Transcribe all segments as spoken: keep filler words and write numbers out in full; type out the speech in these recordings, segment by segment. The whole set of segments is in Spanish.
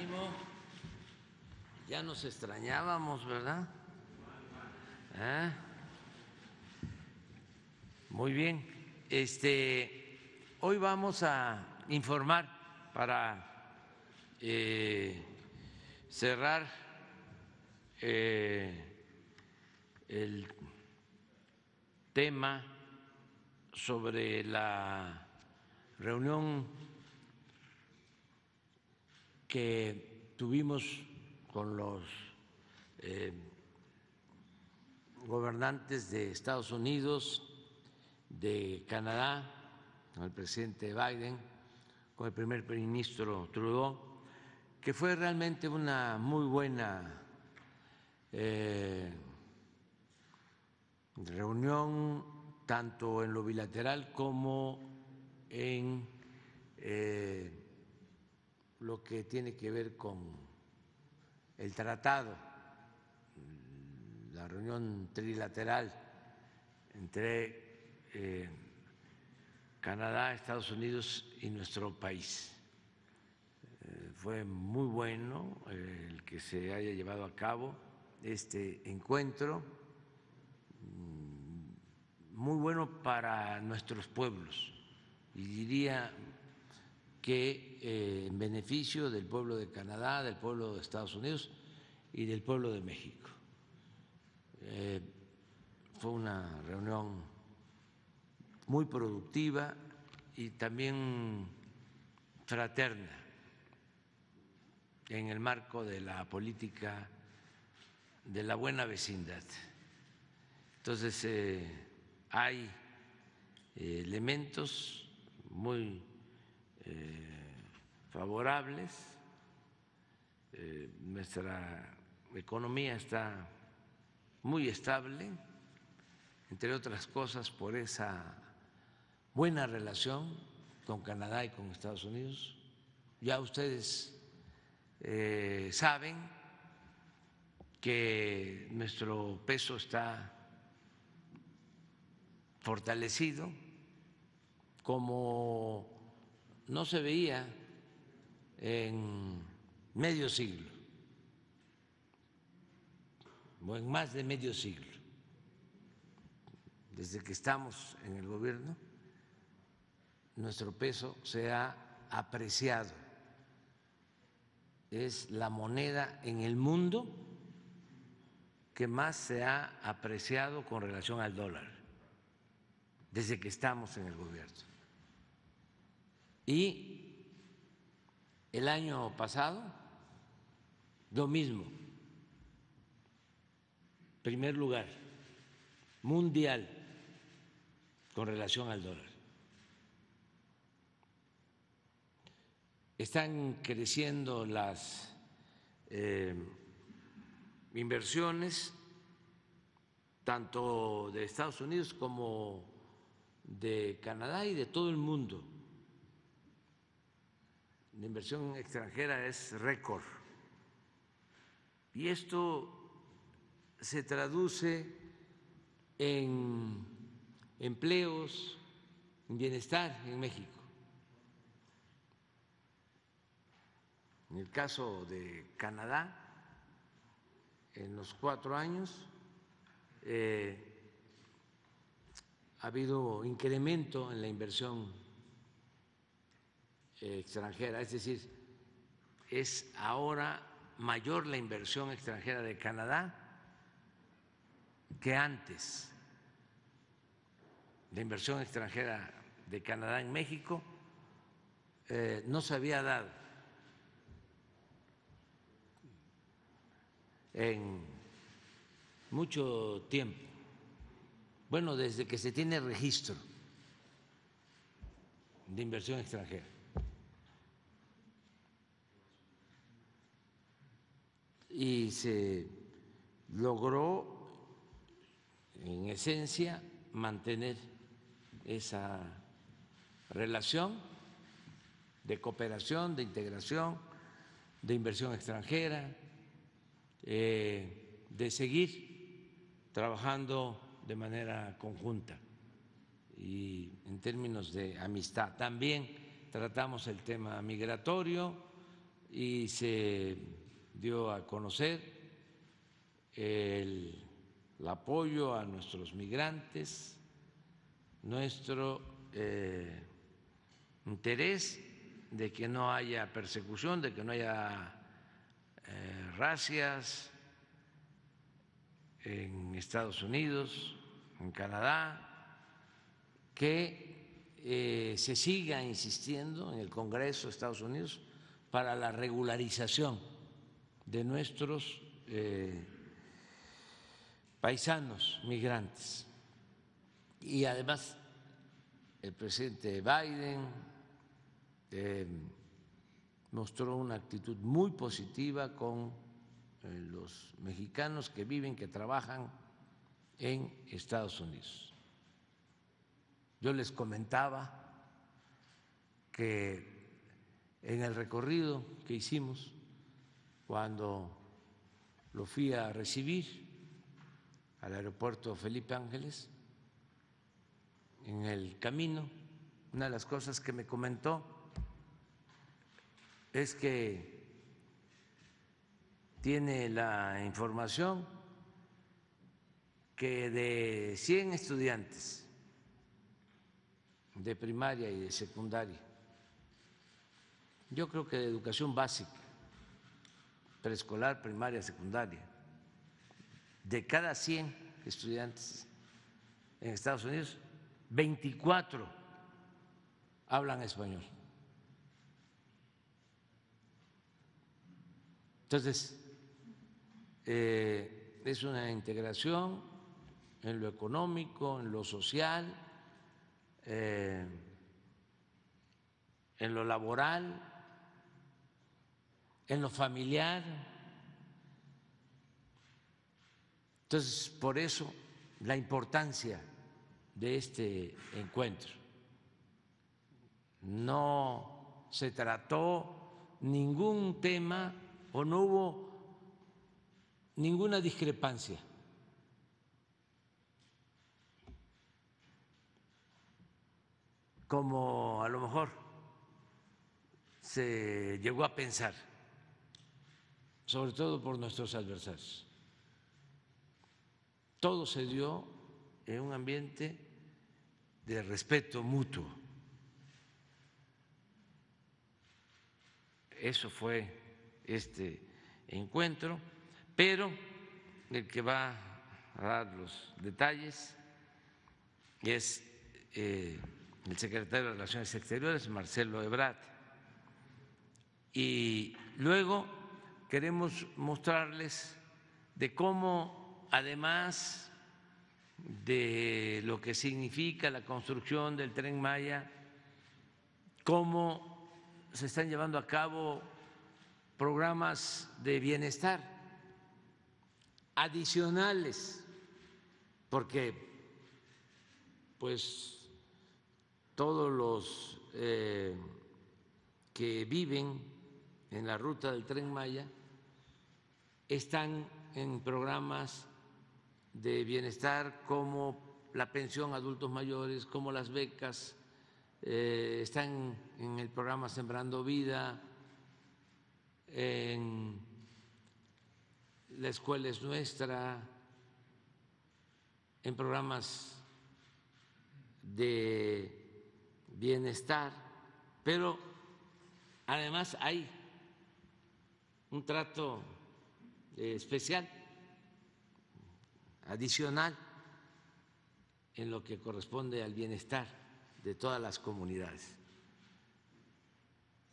ánimo. Ya nos extrañábamos, ¿verdad? ¿Eh? Muy bien. Este, hoy vamos a informar para eh, cerrar eh, el tema sobre la reunión que tuvimos con los eh, gobernantes de Estados Unidos, de Canadá, con el presidente Biden, con el primer ministro Trudeau, que fue realmente una muy buena eh, reunión, tanto en lo bilateral como en eh, lo que tiene que ver con el tratado, la reunión trilateral entre eh, Canadá, Estados Unidos y nuestro país. Eh, fue muy bueno el que se haya llevado a cabo este encuentro. Muy bueno para nuestros pueblos, y diría que eh, en beneficio del pueblo de Canadá, del pueblo de Estados Unidos y del pueblo de México. Eh, fue una reunión muy productiva y también fraterna en el marco de la política de la buena vecindad. Entonces, eh, hay elementos muy eh, favorables, eh, nuestra economía está muy estable, entre otras cosas por esa buena relación con Canadá y con Estados Unidos. Ya ustedes eh, saben que nuestro peso está fortalecido, como no se veía en medio siglo, o en más de medio siglo, desde que estamos en el gobierno, nuestro peso se ha apreciado. Es la moneda en el mundo que más se ha apreciado con relación al dólar, desde que estamos en el gobierno. Y el año pasado, lo mismo, primer lugar mundial con relación al dólar. Están creciendo las eh, inversiones tanto de Estados Unidos como de Canadá y de todo el mundo. La inversión extranjera es récord. Y esto se traduce en empleos, en bienestar en México. En el caso de Canadá, en los cuatro años, eh, ha habido incremento en la inversión extranjera, es decir, es ahora mayor la inversión extranjera de Canadá que antes. La inversión extranjera de Canadá en México eh, no se había dado en mucho tiempo. Bueno, desde que se tiene registro de inversión extranjera. Y se logró, en esencia, mantener esa relación de cooperación, de integración, de inversión extranjera, eh, de seguir trabajando de manera conjunta y en términos de amistad. También tratamos el tema migratorio, y se dio a conocer el, el apoyo a nuestros migrantes, nuestro eh, interés de que no haya persecución, de que no haya eh, racias en Estados Unidos, en Canadá, que eh, se siga insistiendo en el Congreso de Estados Unidos para la regularización de nuestros eh, paisanos migrantes. Y además el presidente Biden eh, mostró una actitud muy positiva con eh, los mexicanos que viven, que trabajan en Estados Unidos. Yo les comentaba que en el recorrido que hicimos, cuando lo fui a recibir al aeropuerto Felipe Ángeles, en el camino, una de las cosas que me comentó es que tiene la información que de cien estudiantes de primaria y de secundaria, yo creo que de educación básica, preescolar, primaria, secundaria, de cada cien estudiantes en Estados Unidos, veinticuatro hablan español. Entonces, eh, es una integración en lo económico, en lo social, eh, en lo laboral, en lo familiar. Entonces, por eso la importancia de este encuentro. No se trató ningún tema o no hubo ninguna discrepancia. Como a lo mejor se llegó a pensar, sobre todo por nuestros adversarios. Todo se dio en un ambiente de respeto mutuo. Eso fue este encuentro, pero el que va a dar los detalles es el secretario de Relaciones Exteriores, Marcelo Ebrard. Y luego queremos mostrarles de cómo, además de lo que significa la construcción del Tren Maya, cómo se están llevando a cabo programas de bienestar adicionales, porque pues todos los eh, que viven en la ruta del Tren Maya están en programas de bienestar como la pensión a adultos mayores, como las becas, eh, están en el programa Sembrando Vida, en la Escuela Es Nuestra, en programas de bienestar, pero además hay un trato especial, adicional, en lo que corresponde al bienestar de todas las comunidades,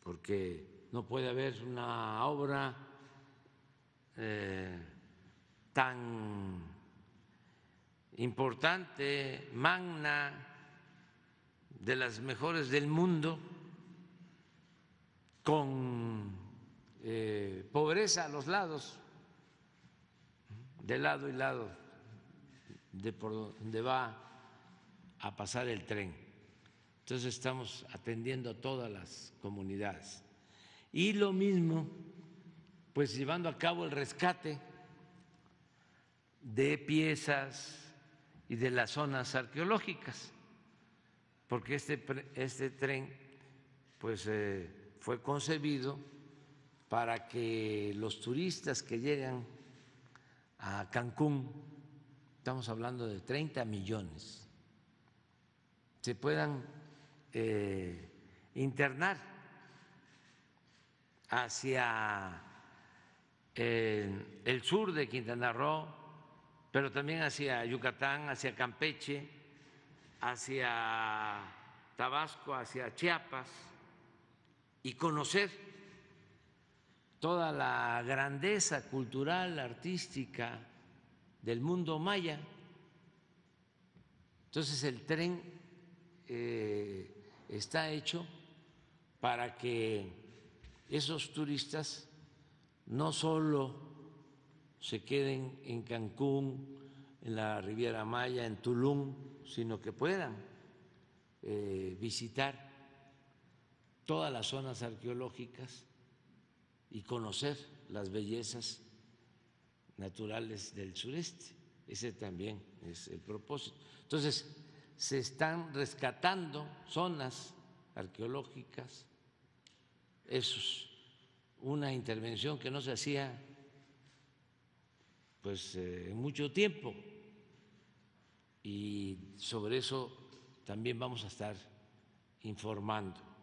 porque no puede haber una obra eh, tan importante, magna, de las mejores del mundo, con Eh, pobreza a los lados, de lado y lado, de por donde va a pasar el tren. Entonces estamos atendiendo a todas las comunidades. Y lo mismo, pues llevando a cabo el rescate de piezas y de las zonas arqueológicas, porque este, este tren pues eh, fue concebido para que los turistas que llegan a Cancún, estamos hablando de treinta millones, se puedan eh, internar hacia eh, el sur de Quintana Roo, pero también hacia Yucatán, hacia Campeche, hacia Tabasco, hacia Chiapas, y conocer toda la grandeza cultural, artística del mundo maya. Entonces el tren eh, está hecho para que esos turistas no solo se queden en Cancún, en la Riviera Maya, en Tulum, sino que puedan eh, visitar todas las zonas arqueológicas y conocer las bellezas naturales del sureste. Ese también es el propósito. Entonces, se están rescatando zonas arqueológicas. Eso es una intervención que no se hacía pues en mucho tiempo, y sobre eso también vamos a estar informando.